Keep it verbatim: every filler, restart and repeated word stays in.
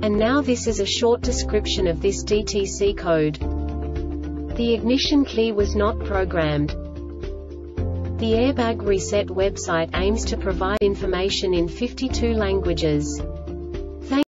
And now this is a short description of this D T C code. The ignition key was not programmed. The Airbag Reset website aims to provide information in fifty-two languages.